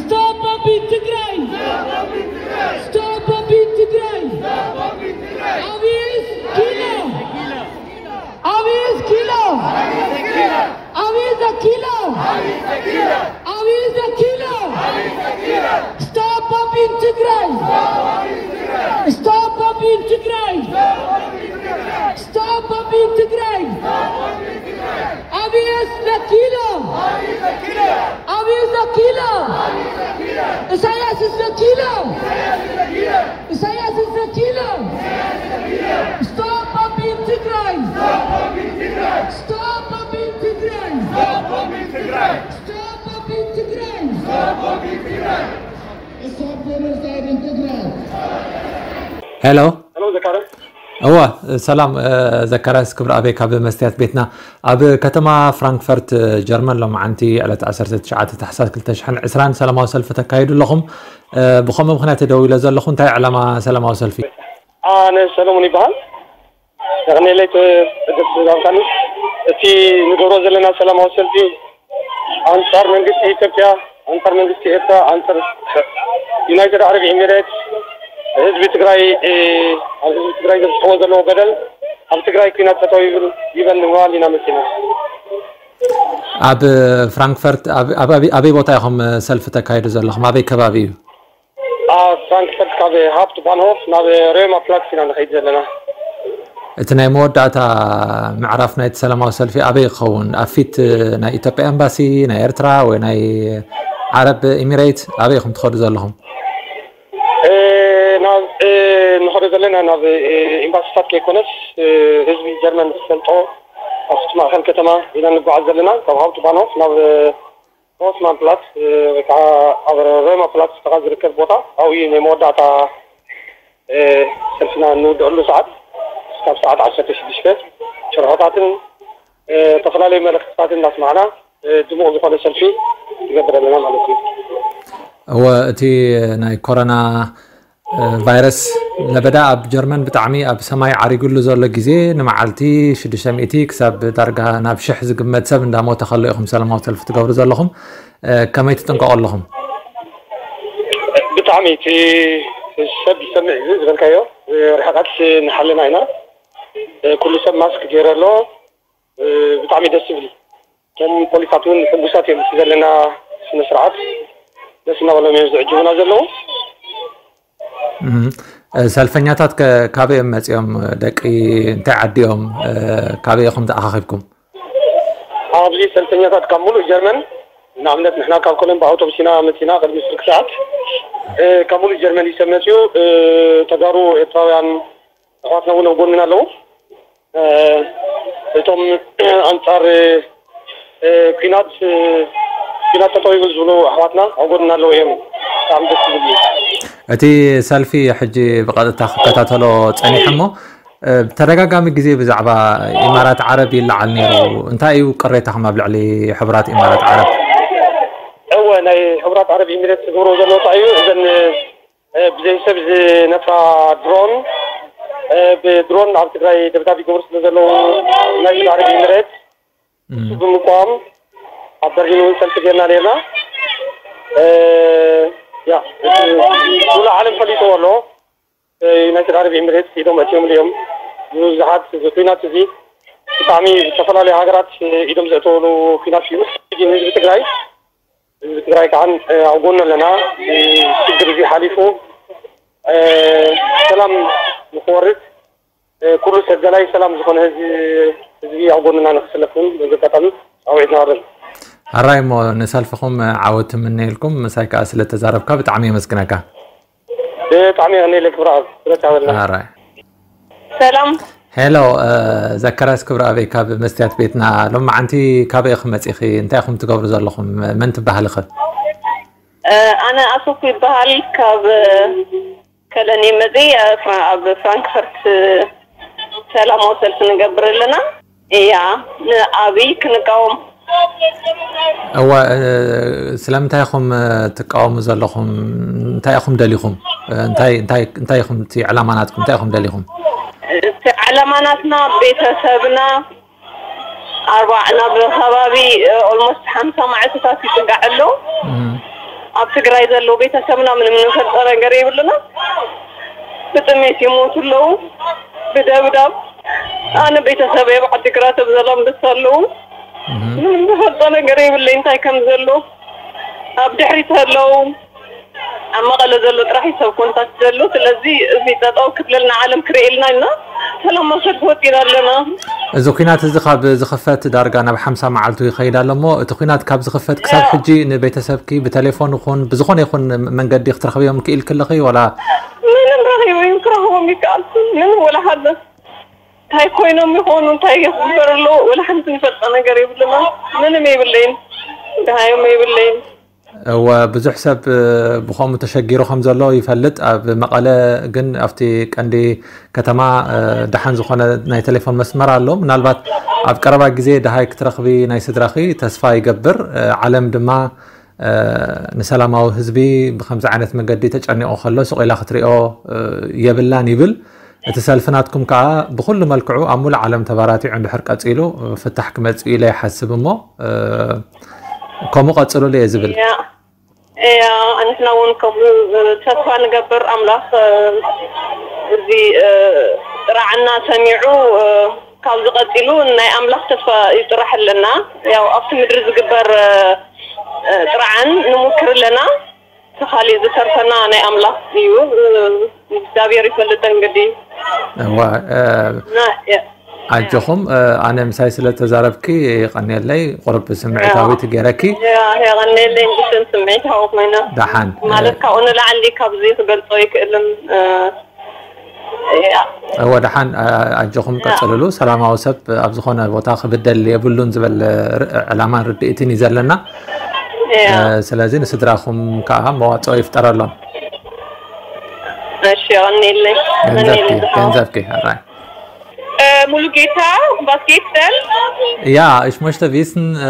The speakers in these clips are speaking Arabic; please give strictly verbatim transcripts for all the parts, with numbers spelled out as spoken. Stop Abiy Tigray! Stop Abiy Tigray! Stop Abiy Tigray! Stop Abiy Tigray! Abiy is killer! Abiy is killer! Abiy is a killer! Abiy is a killer! Abiy is a killer! Abiy is a killer! Stop Abiy Tigray! Stop Abiy Tigray! Stop Abiy Tigray! Abiy is the killer! Abiy is a killer! Isaias is the killer! Isaias is the killer! Stop Abiy Tigray! Stop Abiy Tigray! Stop Abiy Tigray! Stop Abiy Tigray! Stop Abiy Tigray! Stop Abiy Tigray! Stop Abiy Tigray! Hello. Hello, Zakaria. أوه سلام زكريا كبر أبيك أبي مستيات بيتنا أبي كتما فرانكفورت جرمن لما عندي على تأثرت تشعات تحسات كل تشحن عسران سلام وصل فتكايد لهم بخم مخنا تدوي لازال لهم تاع على ما سلام وصل فيه أنا سلامني بحال يعني ليت بدرسان في نقول زلنا سلام وصل فيه أنصار من قصة إثيوبيا أنصار من قصة إثا أنصار يونايتد عرب إمارات حزب تجري حزب تجري تحوز له بدل حزب تجري كنا تطوير يبان نوالينا مثلنا. أب فرانكفورت أب أب أبي بوتاهم سلف تكايد زلهم أبي كبابي. آه فرانكفورت كابي هابت بانهوف نبي ريم أفلاكسنا نخيد زلنا. إتنا مود داتا معرفنا يتسلم وسلفي أبي خون أفيت نا إثيوبيا إمباسي نا إرترا ونا عرب إمارات أبي خم تخرج زلهم. نحن زلنا ناب إمباسات كيكونس حزب جرمن سلطة أسمع خل كتما إذا نقعد زلنا تبغى تبانوف ناب نوف مان بلات كا أبرم بلات تغازر كربوتا أو ينمود عتا سلفنا نود أول ساعات كم ساعات عشرة تشدشفت شرعات عتن تفضل من الاقتصاد الناس معنا دموع زفاف سلفي يقدر لنا معلومات هو تي ناي كورونا فيروس نبدأ بجرمن بتعمي أب سماي عريقول له زول الجزء نمعلتي شد شمئتي كسب درجة نابشح زقمة سبن دامو تخلقهم سلام وتلف تجاور زلهم كما يتنقى لهم بتعمي في الشاب سمع زين كايو رحقات نحلنا هنا كل شاب ماسك جير له بتعمي دسبلي كم بوليساتون بوساتين بس لنا سنسرعات دسنا ولا ميزع جونا زلهم سلفنياتات كابي مزيوم دقي تعديهم كابي يخم تأخذكم. أبغي سلفنياتات كملوا جرمن نعملت نحنا كلهم بعوض بسنا مثلنا قبل مسرك ساعات كملوا جرمن يسميو تجارو إطلاعا عطنا ولا نقول منا لو توم أنتار كينات كينات تطويق الزلو عطنا أقولنا لو يوم عم بسيبلي. أتي سالفي حجي بقدر تاخدتاتلو تاني حمو بترجع قام الجزء بزعبة إمارات عربي اللي على النيرو أنت أيو قريتها ما بلعلي حبرات إمارات عرب أول أنا حبرات عرب إمارات سجورو زلوا طايو إذن بزي سبز نفع درون بدرون عم تقرأي دبتها بيجورس نزلوا نايل عرب إمارات سجون مقام عبد الجنون سنتجينا لنا يا ولا عالم فليت والله ينتج عربي إمارات يدوم أتيوم اليوم نزهات زوجينات زي تامي تفضل على عقارات يدوم زتولو كنافيوس يجي نزل تجري نزل تجري كان عقولنا لنا تجري في حليفه سلام مخورد كل سجلاي سلام زخون هذي زي عقولنا نخسلكون نزكتان أو عدنا الرايمو نسالفكم عاودت مني لكم مساك اسئله تزاربك بتعمي مسكنك بتعمي هني لك براز الراي سلام هلو زكراس كبر ابي كاب مستيات بيتنا لما عندي كابي خمس اخي انت اخم تقبر زلكم من تبهل خل انا اسوقي بهل كاب كلني مزي اب فرانكفورت سلام وصل نقبر لنا يا ابي كنقاوم أو سلام تايخم تقاوم زلخم تايخم دليخم تاي تاي تايخم تي علاماتكم تايخم دليخم علاماتنا بيتسابنا أربعنا بالخبابي almost خمسة معتقات في تقعلو أبتغرى إذا لو بيت أسمنا من المنوسات أنا قريب لنا بتميت يموت له بدأ بدأ أنا بيت أسمى بعد ذكرى تبزلهم بتصلوا من المنوسات أنا قريب اللي أنت كم زلوا أبدحري تهلوا أما قال زلوا راح يسوون تزلوا تلذي في تداو كبلنا عالم كريلنا لنا فلما شدوا كنا لنا زوكينات الزخاب زخفات دارجانا بحمسة معلتو يخيل على مو تقينات كاب زخفات كسر حجي نبيت سبكي بتليفون وخون بزخون يخون من قد يختار خبيهم كيل كل خي ولا من رغي ويكرههم يكالس من ولا حد تاي كوينهم يخونون تاي يخبرلو ولا حد يفتنا قريب لما من مي بالليل دهاي مي بالليل وبزح سب بخام متشجيرو خمسة الله يفلت بمقالة جن أفتي عندي كتما دحن زخنا ناي تليفون مسمار علوم نالبات أفكار جزء دهاي كترخبي ناي سدرخي تصفى يجبر علم دما نسلام أو حزبي بخمسة عنت من جدي تجعني أو خلص وإلى خطري أو يبلان يبل تسالفناتكم كعا بكل ملكعو عمول علم تباراتي عند حركات إلو فتح كمات إلو يحسب ما كم قد صلوا لي زبل؟ يا يا أنا ناون كم تسوى نجبر أملاخ زي رعنا سمعوا كم قد صلوا إن أملاخ تسوى يطرح لنا يا وقت مدرس جبر رعن نمكر لنا تخلي ذكر سنا إن أملاخ ديو دابير يفلتن قدي. أجهم أنا مسايسلة تزاربكي غني لي قرب سمعتها وتجاركي. يا غني لي جسم سمعتها ومنا. دحان. مالك أنا لعلي كابزيت قلتويك إلهم. هو دحان أجهم قتلوا سلام وسب أبزخونا وتأخذ بالدل يبلون زبل علامات رديتني زلنا. سلازين سدراهم كأهم وتأخذ ترى لهم. أشياء غني لي. كنزبكي كنزبكي هاي. Mulugeta, was geht's denn? Ja, ich möchte wissen, äh,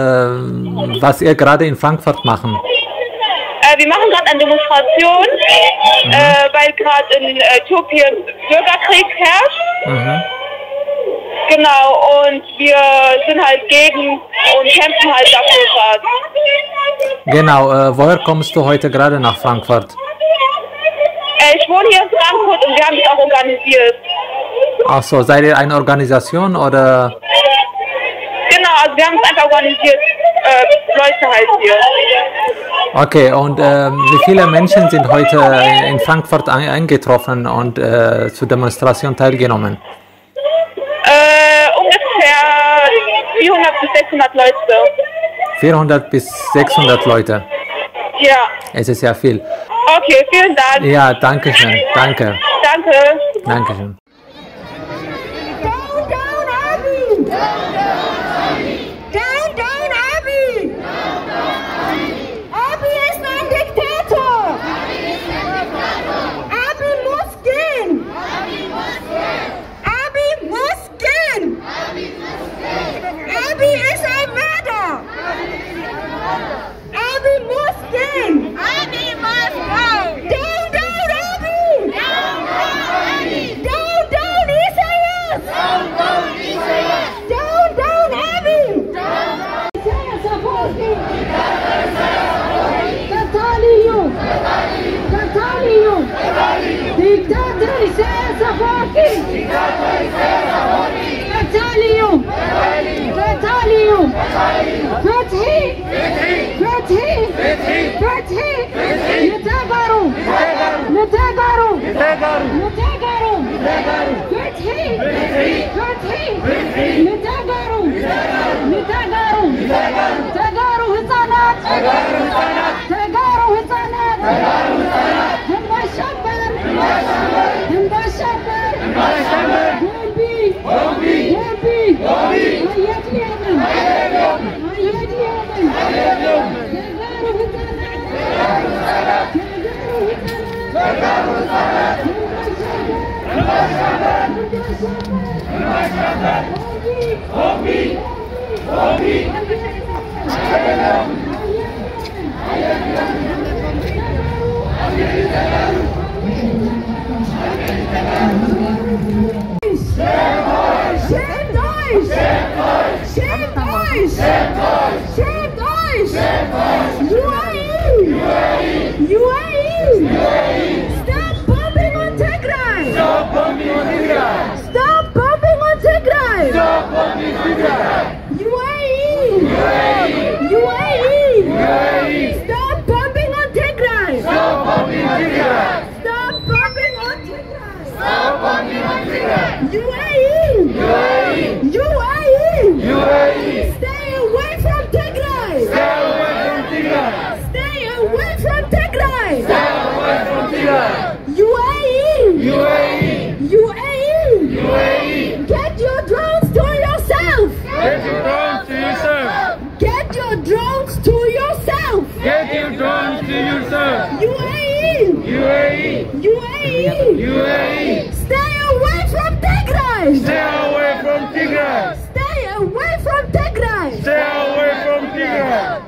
was ihr gerade in Frankfurt machen. Äh, wir machen gerade eine Demonstration, mhm. äh, weil gerade in Äthiopien Bürgerkrieg herrscht. Mhm. Genau, und wir sind halt gegen und kämpfen halt dafür gerade. Genau, äh, woher kommst du heute gerade nach Frankfurt? Äh, ich wohne hier in Frankfurt und wir haben es auch organisiert. Ach so, seid ihr eine Organisation oder? Genau, also wir haben es einfach organisiert, äh, Leute halt hier. Okay, und äh, wie viele Menschen sind heute in Frankfurt eingetroffen und äh, zur Demonstration teilgenommen? Äh, ungefähr vierhundert bis sechshundert Leute. vierhundert bis sechshundert Leute? Ja. Es ist ja viel. Okay, vielen Dank. Ja, danke schön, danke. Danke. Danke schön. Down, down, Abiy! Down, down, Abiy! Down, down, Abiy! Abiy is not dictator! Abiy is not dictator! Abiy must gehen! Abiy must gehen! Abiy must gehen! Abiy must gehen! Abiy is a murderer! Abiy is a murderer! Abiy must gehen! Abiy must go! Down, down, Abiy! Down, down, Abiy! Down, down, Israel! Down, down, Israel! Thank you. away from Tigray! Stay away from Tigray! U A E! U A E! U A E! U A E! Get your drones to yourself! Get your drones to yourself! Get your drones to yourself! Get your drones to yourself! U A E! U A E! U A E! U A E! Stay away from Tigray! Stay away from Tigray! Stay away from Tigray! Stay away from Tigray!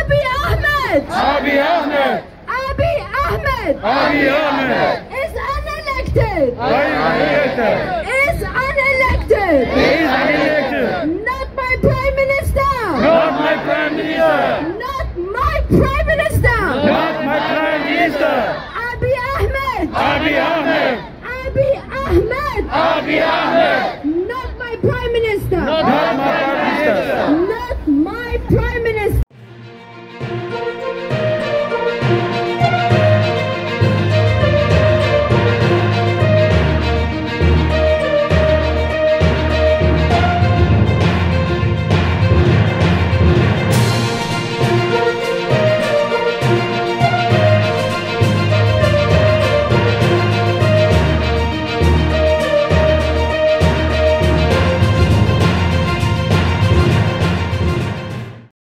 Abiy Ahmed! Abiy Ahmed! Abiy Ahmed! Abiy Ahmed! Is unelected! Unelected! Is unelected! Is unelected! Not my prime minister! Not my prime minister! Not my prime minister! Not my prime minister! Abiy Ahmed! Abiy Ahmed! Abiy Ahmed! Abiy Ahmed! Not my prime minister! Not my